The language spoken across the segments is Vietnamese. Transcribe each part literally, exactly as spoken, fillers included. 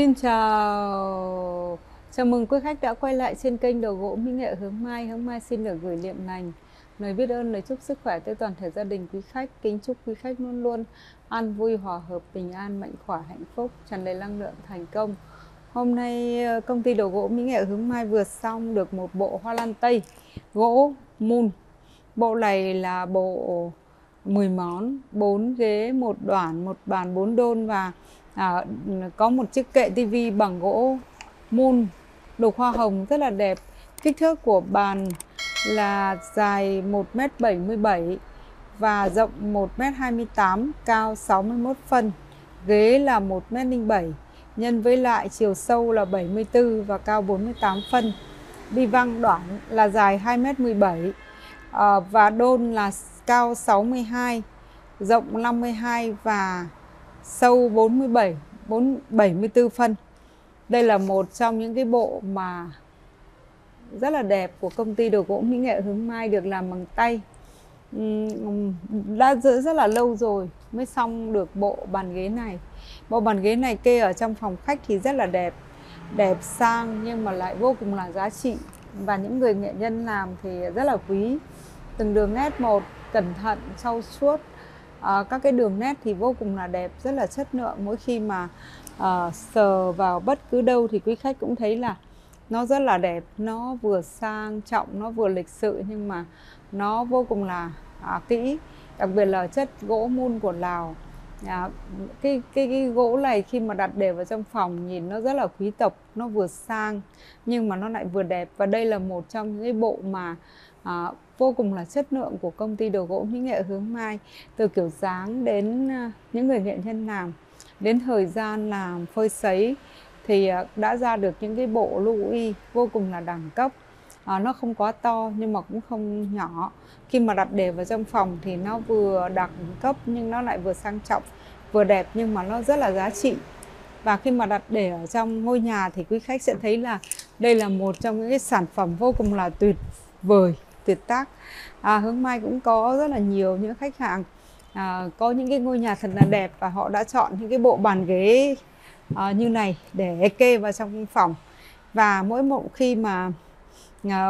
Xin chào, chào mừng quý khách đã quay lại trên kênh Đồ Gỗ Mỹ Nghệ Hướng Mai. Hướng Mai xin được gửi niệm lành, lời biết ơn, lời chúc sức khỏe tới toàn thể gia đình quý khách. Kính chúc quý khách luôn luôn an vui, hòa hợp, bình an, mạnh khỏe, hạnh phúc, tràn đầy năng lượng, thành công. Hôm nay công ty Đồ Gỗ Mỹ Nghệ Hướng Mai vừa xong được một bộ hoa lan Tây gỗ mun. Bộ này là bộ mười món, bốn ghế, một đoản, một bàn, bốn đôn và à, có một chiếc kệ tivi bằng gỗ mun đục hoa hồng rất là đẹp. Kích thước của bàn là dài một mét bảy mươi bảy và rộng một mét hai mươi tám, cao sáu mươi mốt phân. Ghế là một mét không bảy nhân với lại chiều sâu là bảy mươi tư và cao bốn mươi tám phân. Bi văng đoản là dài hai mét mười bảy à, và đôn là cao sáu mươi hai, rộng năm mươi hai và sâu bốn mươi bảy, bốn, bảy mươi tư phân. Đây là một trong những cái bộ mà rất là đẹp của công ty Đồ Gỗ Mỹ Nghệ Hướng Mai, được làm bằng tay. Uhm, đã giữ rất là lâu rồi mới xong được bộ bàn ghế này. Bộ bàn ghế này kê ở trong phòng khách thì rất là đẹp, đẹp sang nhưng mà lại vô cùng là giá trị. Và những người nghệ nhân làm thì rất là quý. Từng đường nét một, cẩn thận, trau chuốt. À, các cái đường nét thì vô cùng là đẹp, rất là chất lượng. Mỗi khi mà à, sờ vào bất cứ đâu thì quý khách cũng thấy là nó rất là đẹp, nó vừa sang trọng, nó vừa lịch sự nhưng mà nó vô cùng là à, kỹ. Đặc biệt là chất gỗ mun của Lào. à, cái, cái, cái gỗ này khi mà đặt để vào trong phòng nhìn nó rất là quý tộc, nó vừa sang nhưng mà nó lại vừa đẹp. Và đây là một trong những cái bộ mà à, vô cùng là chất lượng của công ty Đồ Gỗ Mỹ Nghệ Hướng Mai, từ kiểu dáng đến những người nghệ nhân làm, đến thời gian làm phơi sấy thì đã ra được những cái bộ lưu y vô cùng là đẳng cấp. À, nó không quá to nhưng mà cũng không nhỏ. Khi mà đặt để vào trong phòng thì nó vừa đẳng cấp nhưng nó lại vừa sang trọng, vừa đẹp nhưng mà nó rất là giá trị. Và khi mà đặt để ở trong ngôi nhà thì quý khách sẽ thấy là đây là một trong những cái sản phẩm vô cùng là tuyệt vời, tuyệt tác. à, Hướng Mai cũng có rất là nhiều những khách hàng à, có những cái ngôi nhà thật là đẹp và họ đã chọn những cái bộ bàn ghế à, như này để kê vào trong phòng. Và mỗi một khi mà à,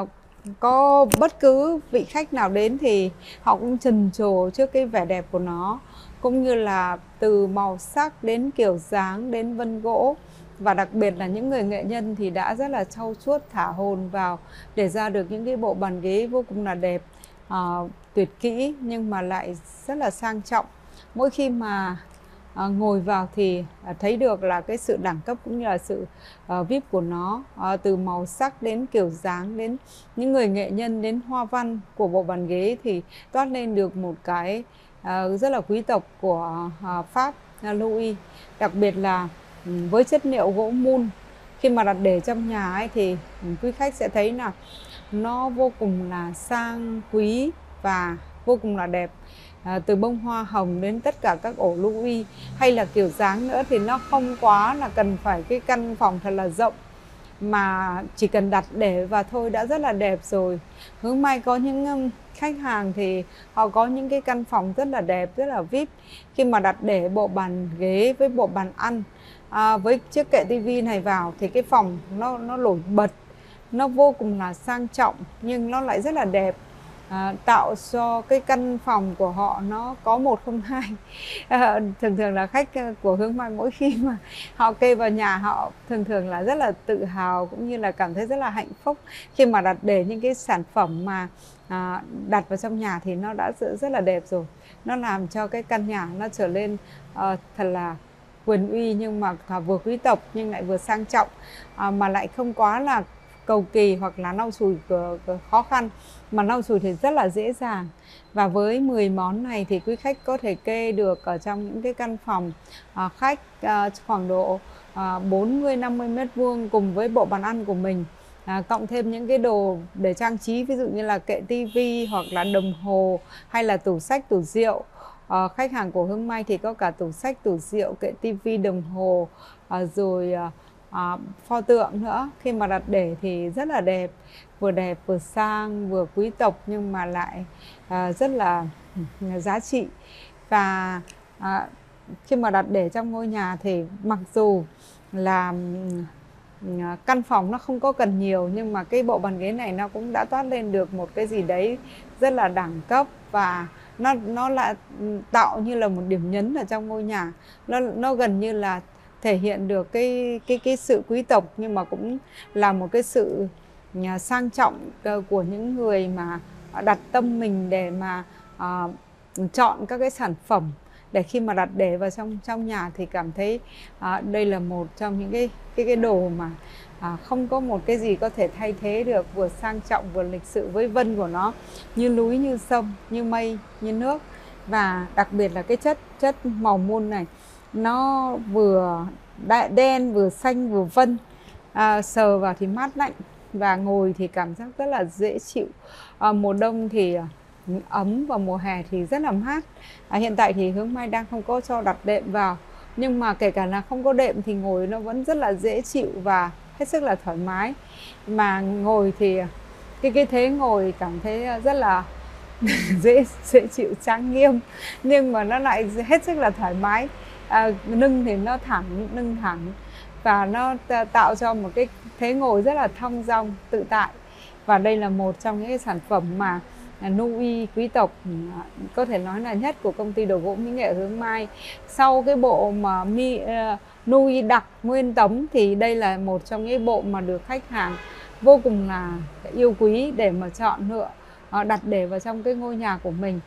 có bất cứ vị khách nào đến thì họ cũng trầm trồ trước cái vẻ đẹp của nó, cũng như là từ màu sắc đến kiểu dáng đến vân gỗ. Và đặc biệt là những người nghệ nhân thì đã rất là trau chuốt, thả hồn vào để ra được những cái bộ bàn ghế vô cùng là đẹp, à, tuyệt kỹ nhưng mà lại rất là sang trọng. Mỗi khi mà à, ngồi vào thì à, thấy được là cái sự đẳng cấp cũng như là sự à, vip của nó, à, từ màu sắc đến kiểu dáng đến những người nghệ nhân đến hoa văn của bộ bàn ghế thì toát lên được một cái à, rất là quý tộc của à, Pháp, à, Louis. Đặc biệt là với chất liệu gỗ mun, khi mà đặt để trong nhà ấy thì quý khách sẽ thấy là nó vô cùng là sang quý và vô cùng là đẹp. à, Từ bông hoa hồng đến tất cả các ổ lưu y hay là kiểu dáng nữa thì nó không quá là cần phải cái căn phòng thật là rộng, mà chỉ cần đặt để và thôi đã rất là đẹp rồi. Hướng Mai có những khách hàng thì họ có những cái căn phòng rất là đẹp, rất là vip. Khi mà đặt để bộ bàn ghế với bộ bàn ăn, à, với chiếc kệ tivi này vào thì cái phòng nó nó nổi bật, nó vô cùng là sang trọng nhưng nó lại rất là đẹp, à, tạo cho cái căn phòng của họ nó có một không hai. à, Thường thường là khách của Hướng Mai mỗi khi mà họ kê vào nhà họ thường thường là rất là tự hào cũng như là cảm thấy rất là hạnh phúc khi mà đặt để những cái sản phẩm mà à, đặt vào trong nhà thì nó đã rất là đẹp rồi. Nó làm cho cái căn nhà nó trở lên à, thật là quyền uy nhưng mà vừa quý tộc nhưng lại vừa sang trọng, à, mà lại không quá là cầu kỳ hoặc là lau chùi khó khăn, mà lau chùi thì rất là dễ dàng. Và với mười món này thì quý khách có thể kê được ở trong những cái căn phòng à, khách à, khoảng độ à, bốn mươi đến năm mươi mét vuông cùng với bộ bàn ăn của mình. À, cộng thêm những cái đồ để trang trí, ví dụ như là kệ tivi hoặc là đồng hồ hay là tủ sách, tủ rượu. À, khách hàng của Hướng Mai thì có cả tủ sách, tủ rượu, kệ tivi, đồng hồ, à, rồi à, pho tượng nữa. Khi mà đặt để thì rất là đẹp, vừa đẹp vừa sang vừa quý tộc nhưng mà lại à, rất là giá trị. Và à, khi mà đặt để trong ngôi nhà thì mặc dù là căn phòng nó không có cần nhiều, nhưng mà cái bộ bàn ghế này nó cũng đã toát lên được một cái gì đấy rất là đẳng cấp, và nó nó là tạo như là một điểm nhấn ở trong ngôi nhà. Nó nó gần như là thể hiện được cái cái cái sự quý tộc, nhưng mà cũng là một cái sự sang trọng của những người mà đặt tâm mình để mà à, chọn các cái sản phẩm, để khi mà đặt để vào trong trong nhà thì cảm thấy à, đây là một trong những cái cái cái đồ mà à, không có một cái gì có thể thay thế được, vừa sang trọng vừa lịch sự, với vân của nó như núi như sông, như mây như nước, và đặc biệt là cái chất chất màu muôn này nó vừa đen vừa xanh vừa vân, à, sờ vào thì mát lạnh và ngồi thì cảm giác rất là dễ chịu. À, mùa đông thì ấm và mùa hè thì rất là mát. À, hiện tại thì Hướng Mai đang không có cho đặt đệm vào, nhưng mà kể cả là không có đệm thì ngồi nó vẫn rất là dễ chịu và hết sức là thoải mái. Mà ngồi thì cái cái thế ngồi cảm thấy rất là dễ dễ chịu, trang nghiêm, nhưng mà nó lại hết sức là thoải mái. À, nâng thì nó thẳng, nâng thẳng và nó tạo cho một cái thế ngồi rất là thong dong, tự tại. Và đây là một trong những cái sản phẩm mà Nui quý tộc có thể nói là nhất của công ty Đồ Gỗ Mỹ Nghệ Hướng Mai. Sau cái bộ mà mi, uh, Nui đặc nguyên tấm thì đây là một trong những bộ mà được khách hàng vô cùng là yêu quý để mà chọn lựa đặt để vào trong cái ngôi nhà của mình.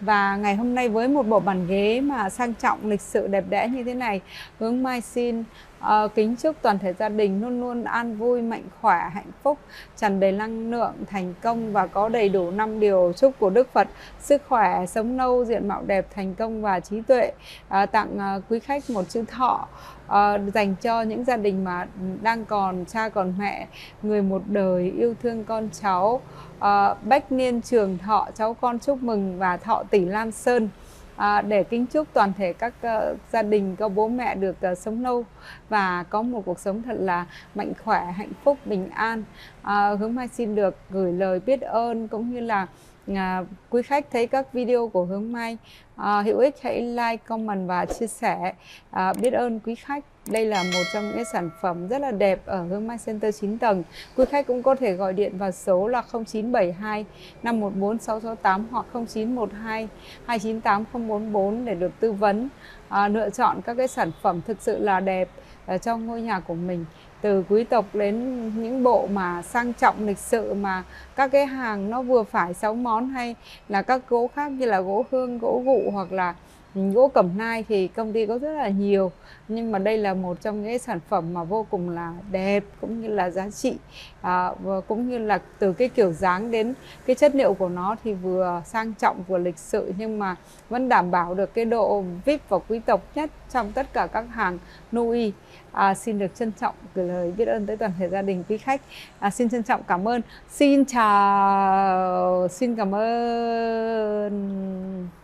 Và ngày hôm nay với một bộ bàn ghế mà sang trọng, lịch sự, đẹp đẽ như thế này, Hướng Mai xin uh, kính chúc toàn thể gia đình luôn luôn an vui, mạnh khỏe, hạnh phúc, tràn đầy năng lượng, thành công và có đầy đủ năm điều chúc của Đức Phật: sức khỏe, sống lâu, diện mạo đẹp, thành công và trí tuệ. Uh, tặng uh, quý khách một chữ thọ uh, dành cho những gia đình mà đang còn cha còn mẹ, người một đời yêu thương con cháu. À, bách niên trường thọ, cháu con chúc mừng và thọ tỷ Lam Sơn, à, để kính chúc toàn thể các uh, gia đình có bố mẹ được uh, sống lâu và có một cuộc sống thật là mạnh khỏe, hạnh phúc, bình an. à, Hướng Mai xin được gửi lời biết ơn, cũng như là à, quý khách thấy các video của Hướng Mai à, hữu ích, hãy like, comment và chia sẻ. à, Biết ơn quý khách. Đây là một trong những sản phẩm rất là đẹp ở Hướng Mai Center chín tầng. Quý khách cũng có thể gọi điện vào số là không chín bảy hai năm một bốn sáu sáu tám hoặc không chín một hai hai chín tám không bốn bốn để được tư vấn, à, lựa chọn các cái sản phẩm thực sự là đẹp à, cho ngôi nhà của mình. Từ quý tộc đến những bộ mà sang trọng, lịch sự, mà các cái hàng nó vừa phải sáu món, hay là các gỗ khác như là gỗ hương, gỗ gụ hoặc là gỗ cẩm nai thì công ty có rất là nhiều. Nhưng mà đây là một trong những sản phẩm mà vô cùng là đẹp, cũng như là giá trị, à, cũng như là từ cái kiểu dáng đến cái chất liệu của nó thì vừa sang trọng vừa lịch sự, nhưng mà vẫn đảm bảo được cái độ vi ai pi và quý tộc nhất trong tất cả các hàng Nui. à, Xin được trân trọng gửi lời biết ơn tới toàn thể gia đình quý khách. à, Xin trân trọng cảm ơn. Xin chào. Xin cảm ơn.